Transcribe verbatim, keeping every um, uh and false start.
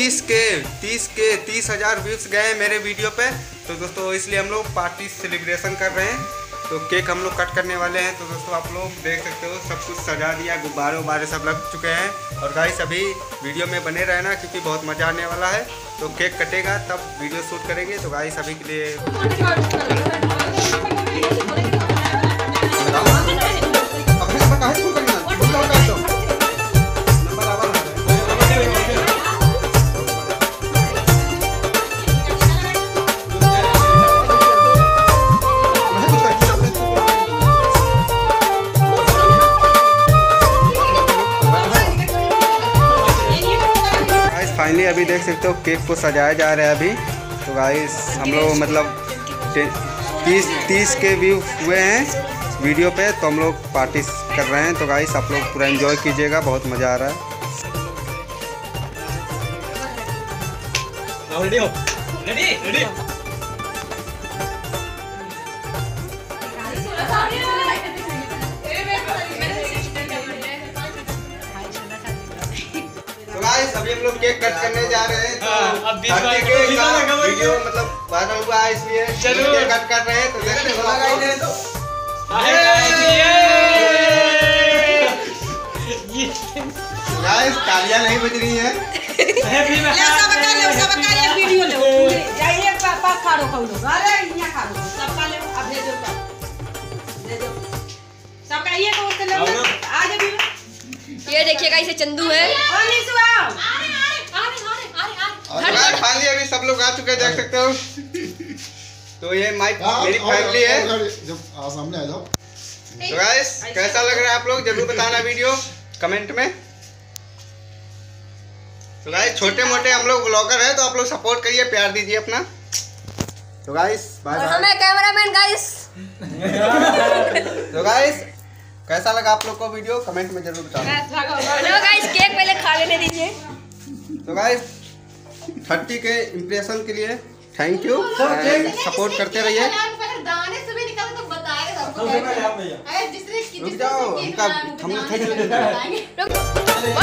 तीस के तीस के तीस हज़ार व्यूज गए मेरे वीडियो पे। तो दोस्तों इसलिए हम लोग पार्टी सेलिब्रेशन कर रहे हैं, तो केक हम लोग कट करने वाले हैं। तो दोस्तों आप लोग देख सकते हो सब कुछ सजा दिया, गुब्बारे उब्बारे सब लग चुके हैं। और गाइस अभी वीडियो में बने रहना क्योंकि बहुत मज़ा आने वाला है। तो केक कटेगा तब वीडियो शूट करेंगे। तो गाइस अभी के लिए फाइनली अभी देख सकते हो केक को सजाया जा रहा है अभी। तो गाइस हम लोग मतलब तीस तीस के व्यू हुए हैं वीडियो पे, तो हम लोग पार्टी कर रहे हैं। तो गाइस आप लोग पूरा एंजॉय कीजिएगा, बहुत मज़ा आ रहा है। रेडी हो? रेडी? रेडी? सभी हम लोग केक कट करने जा रहे हैं। तो अब वीडियो मतलब वायरल हुआ है इसलिए केक कट कर रहे हैं। तो देखते हैं गाइस, तालियां नहीं बज रही है। वीडियो ले जाइए, पापा खाओ खाओ लोग, अरे यहां खाओ सबका ले। अब ले दो ले दो सबका, ये को उसके ले आ जा। ये देखिएगा इसे चंदू है। फाइनली अभी सब लोग आ चुके हैं, देख सकते हो। तो ये माइक मेरी फैमिली है। सामने आ जाओ। तो गाइस कैसा लग रहा है आप लोग जरूर बताना वीडियो कमेंट में। तो गाइस छोटे मोटे हम लोग ब्लॉगर हैं, तो आप लोग सपोर्ट करिए, प्यार दीजिए अपना। तो गाइस बाय बाय। हमें कैमरामैन गाइस। तो गाइस कैसा लगा आप लोग को वीडियो कमेंट में जरूर बताओ। गाइस केक पहले खा लेने दीजिए। तो गाइस तीस के इंप्रेशन के लिए थैंक यू, सपोर्ट करते रहिए। दाने से भी निकल तो बताएं सबको। अरे जिसने कितने उनका हम लोग थैंक यू देते हैं।